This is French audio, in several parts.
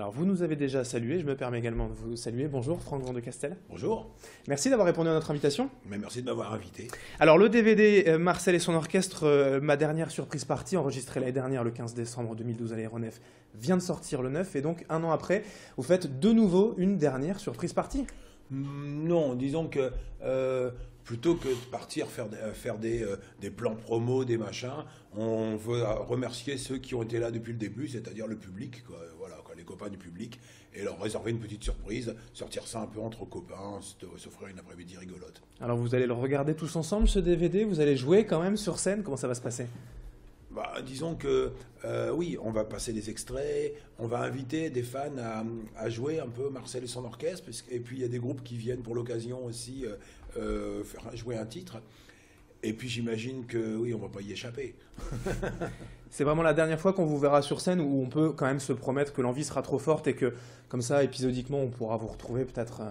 Alors, vous nous avez déjà salué, je me permets également de vous saluer. Bonjour, Franck Vandecastelle. Bonjour. Merci d'avoir répondu à notre invitation. Mais merci de m'avoir invité. Alors, le DVD Marcel et son orchestre, ma dernière surprise partie, enregistrée l'année dernière, le 15 décembre 2012 à l'Aéronef, vient de sortir le 9. Et donc, un an après, vous faites de nouveau une dernière surprise partie. Non, disons que plutôt que de partir faire des plans promo, des machins, on veut remercier ceux qui ont été là depuis le début, c'est-à-dire le public, quoi, voilà, quoi, les copains du public, et leur réserver une petite surprise, sortir ça un peu entre copains, s'offrir une après-midi rigolote. Alors vous allez le regarder tous ensemble, ce DVD, vous allez jouer quand même sur scène, comment ça va se passer? Bah, disons que oui, on va passer des extraits, on va inviter des fans à jouer un peu Marcel et son orchestre, et puis il y a des groupes qui viennent pour l'occasion aussi jouer un titre. Et puis j'imagine que oui, on ne va pas y échapper. C'est vraiment la dernière fois qu'on vous verra sur scène, où on peut quand même se promettre que l'envie sera trop forte et que comme ça, épisodiquement, on pourra vous retrouver peut-être...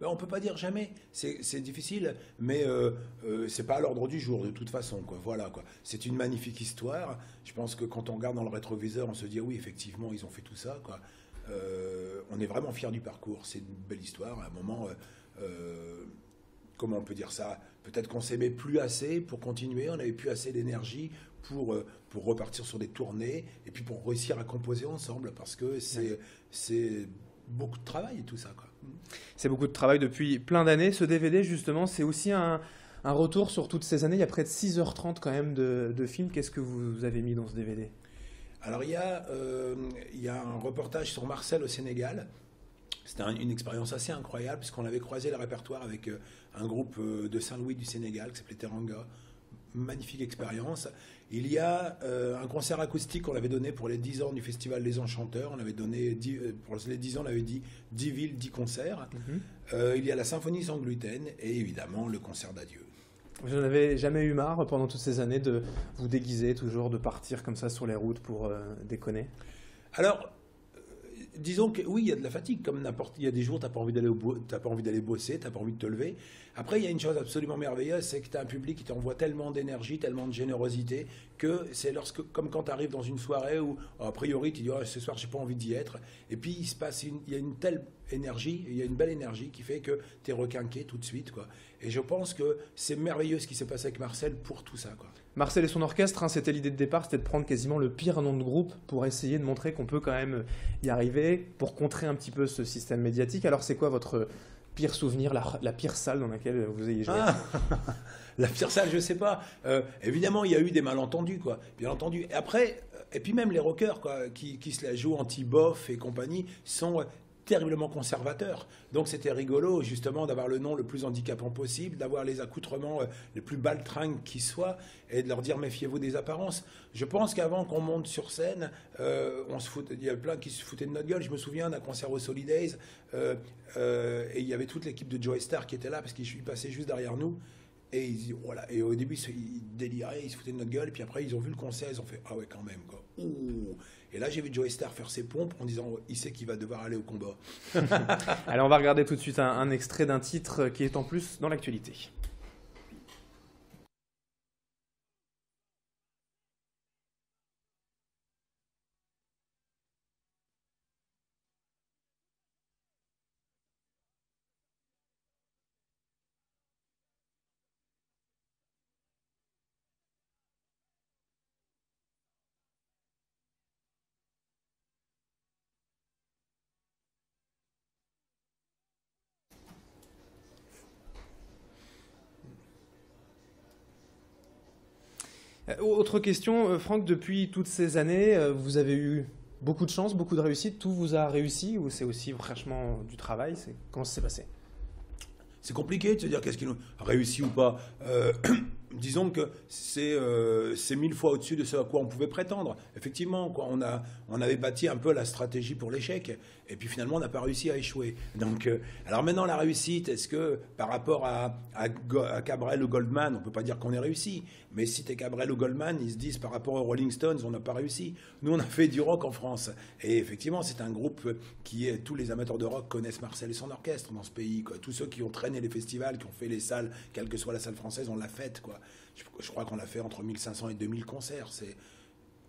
On ne peut pas dire jamais, c'est difficile, mais ce n'est pas à l'ordre du jour de toute façon, quoi. Voilà, quoi. C'est une magnifique histoire. Je pense que quand on regarde dans le rétroviseur, on se dit, ah oui, effectivement, ils ont fait tout ça, quoi. On est vraiment fiers du parcours, c'est une belle histoire. À un moment, comment on peut dire ça? Peut-être qu'on s'aimait plus assez pour continuer, on n'avait plus assez d'énergie pour repartir sur des tournées, et puis pour réussir à composer ensemble, parce que c'est... Ouais. Beaucoup de travail et tout ça, quoi. C'est beaucoup de travail depuis plein d'années. Ce DVD, justement, c'est aussi un retour sur toutes ces années. Il y a près de 6h30 quand même de films. Qu'est-ce que vous avez mis dans ce DVD? Alors, il y a un reportage sur Marcel au Sénégal. C'était une expérience assez incroyable puisqu'on avait croisé le répertoire avec un groupe de Saint-Louis du Sénégal qui s'appelait Teranga. Magnifique expérience. Il y a un concert acoustique qu'on avait donné pour les 10 ans du festival Les Enchanteurs. On avait donné, pour les 10 ans, on avait dit 10 villes, 10 concerts. Il y a la symphonie sans gluten et évidemment le concert d'adieu. Vous n'avez jamais eu marre pendant toutes ces années de vous déguiser toujours, de partir comme ça sur les routes pour déconner? Alors, disons que oui, il y a de la fatigue, comme n'importe. Il y a des jours, tu n'as pas envie d'aller bosser, tu n'as pas envie de te lever. Après, il y a une chose absolument merveilleuse, c'est que tu as un public qui t'envoie tellement d'énergie, tellement de générosité, que c'est lorsque, comme quand tu arrives dans une soirée où, a priori, tu dis oh, ce soir, j'ai pas envie d'y être. Et puis, il se passe il y a une telle énergie, il y a une belle énergie qui fait que tu es requinqué tout de suite, quoi. Et je pense que c'est merveilleux ce qui s'est passé avec Marcel pour tout ça, quoi. Marcel et son orchestre, hein, c'était l'idée de départ, c'était de prendre quasiment le pire nom de groupe pour essayer de montrer qu'on peut quand même y arriver, pour contrer un petit peu ce système médiatique. Alors c'est quoi votre pire souvenir, la pire salle dans laquelle vous ayez joué? La pire salle, je sais pas. Évidemment, il y a eu des malentendus, quoi. Bien entendu. Et après, et puis même les rockers, quoi, qui se la jouent anti-bof et compagnie, sont... terriblement conservateur. Donc c'était rigolo justement d'avoir le nom le plus handicapant possible, d'avoir les accoutrements les plus baltringues qui soient et de leur dire méfiez-vous des apparences. Je pense qu'avant qu'on monte sur scène, il y a plein qui se foutaient de notre gueule. Je me souviens d'un concert au Solidays et il y avait toute l'équipe de Joey Starr qui était là parce qu'il passait juste derrière nous. Et, voilà. Et au début, ils déliraient, ils se foutaient de notre gueule. Puis après, ils ont vu le concert, ils ont fait « Ah ouais, quand même, quoi. » Ouh. Et là, j'ai vu Joey Starr faire ses pompes en disant « Il sait qu'il va devoir aller au combat. » Allez, on va regarder tout de suite un extrait d'un titre qui est en plus dans l'actualité. Autre question, Franck, depuis toutes ces années, vous avez eu beaucoup de chance, beaucoup de réussite, tout vous a réussi ou c'est aussi franchement du travail? Comment ça s'est passé? C'est compliqué de se dire qu'est-ce qui nous réussit ou pas. Disons que c'est 1000 fois au-dessus de ce à quoi on pouvait prétendre. Effectivement, quoi, on avait bâti un peu la stratégie pour l'échec. Et puis finalement, on n'a pas réussi à échouer. Donc, alors maintenant, la réussite, est-ce que par rapport à Cabrel ou Goldman, on ne peut pas dire qu'on est réussi. Mais si t'es Cabrel ou Goldman, ils se disent par rapport aux Rolling Stones, on n'a pas réussi. Nous, on a fait du rock en France. Et effectivement, c'est un groupe qui est... Tous les amateurs de rock connaissent Marcel et son orchestre dans ce pays, quoi. Tous ceux qui ont traîné les festivals, qui ont fait les salles, quelle que soit la salle française, on l'a faite, quoi. Je crois qu'on a fait entre 1500 et 2000 concerts.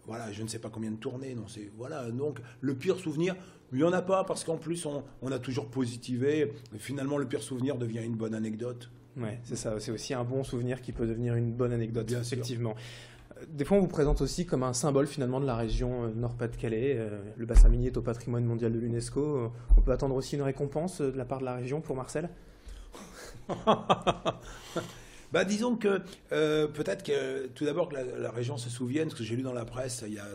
voilà, je ne sais pas combien de tournées. Non, c'est, voilà, donc le pire souvenir, il n'y en a pas, parce qu'en plus, on a toujours positivé. Finalement, le pire souvenir devient une bonne anecdote. Ouais, c'est ça, c'est aussi un bon souvenir qui peut devenir une bonne anecdote, bien effectivement. Sûr. Des fois, on vous présente aussi comme un symbole, finalement, de la région Nord-Pas-de-Calais. Le bassin minier est au patrimoine mondial de l'UNESCO. On peut attendre aussi une récompense de la part de la région pour Marcel? Bah, disons que peut-être que tout d'abord que la région se souvienne, parce que j'ai lu dans la presse il y a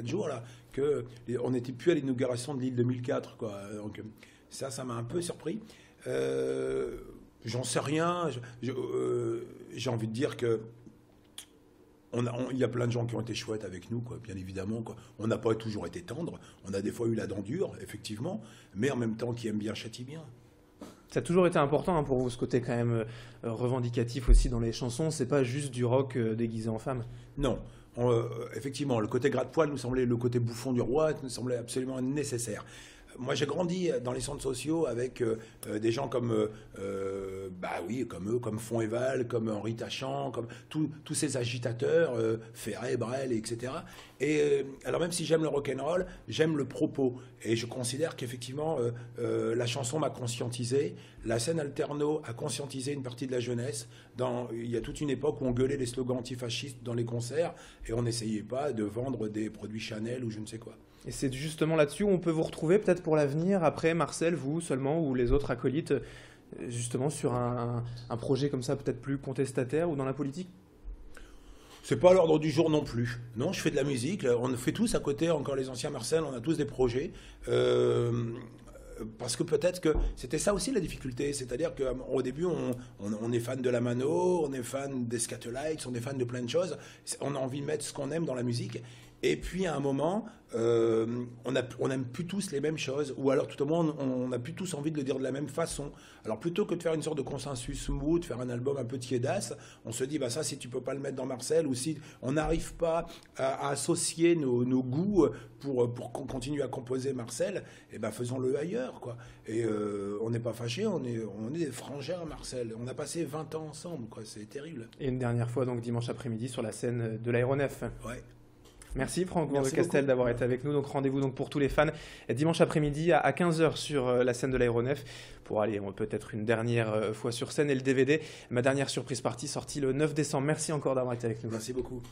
3-4 jours là, qu'on n'était plus à l'inauguration de l'île 2004, quoi. Donc ça m'a un peu surpris. J'en sais rien. J'ai envie de dire que il y a plein de gens qui ont été chouettes avec nous, quoi, bien évidemment, quoi. On n'a pas toujours été tendres. On a des fois eu la dent dure, effectivement, mais en même temps qui aime bien châtie bien. Ça a toujours été important, hein, pour vous, ce côté quand même revendicatif aussi dans les chansons. C'est pas juste du rock déguisé en femme. Non. Effectivement, le côté gratte-poil nous semblait, le côté bouffon du roi nous semblait absolument nécessaire. Moi, j'ai grandi dans les centres sociaux avec des gens comme, bah oui, comme eux, comme Fon Eval, comme Henri Tachan, comme tous ces agitateurs, Ferré, Brel, etc. Et alors, même si j'aime le rock'n'roll, j'aime le propos. Et je considère qu'effectivement, la chanson m'a conscientisé. La scène alterno a conscientisé une partie de la jeunesse. Il y a toute une époque où on gueulait les slogans antifascistes dans les concerts et on n'essayait pas de vendre des produits Chanel ou je ne sais quoi. Et c'est justement là-dessus où on peut vous retrouver peut-être pour l'avenir, après Marcel, vous seulement, ou les autres acolytes, justement sur un projet comme ça, peut-être plus contestataire ou dans la politique? C'est pas à l'ordre du jour non plus. Non, je fais de la musique. On fait tous à côté, encore les anciens Marcel, on a tous des projets. Parce que peut-être que c'était ça aussi la difficulté, c'est-à-dire qu'au début on est fan de la Mano, on est fan des Scatelites, on est fan de plein de choses, on a envie de mettre ce qu'on aime dans la musique, et puis à un moment on n'aime plus tous les mêmes choses, ou alors tout au moins on n'a plus tous envie de le dire de la même façon. Alors plutôt que de faire une sorte de consensus mou, de faire un album un peu tiédasse, on se dit bah ça si tu peux pas le mettre dans Marcel, ou si on n'arrive pas à associer nos goûts pour qu'on continue à composer Marcel, et ben faisons-le ailleurs, quoi. Et on n'est pas fâchés, on est des frangins, Marcel. On a passé 20 ans ensemble, quoi. C'est terrible. Et une dernière fois, donc dimanche après-midi, sur la scène de l'Aéronef. Ouais. Merci Franck Vandecastelle d'avoir été avec nous. Donc rendez-vous donc pour tous les fans dimanche après-midi à 15h sur la scène de l'Aéronef pour aller peut-être une dernière fois sur scène, et le DVD Ma dernière surprise partie sorti le 9 décembre. Merci encore d'avoir été avec nous. Merci beaucoup.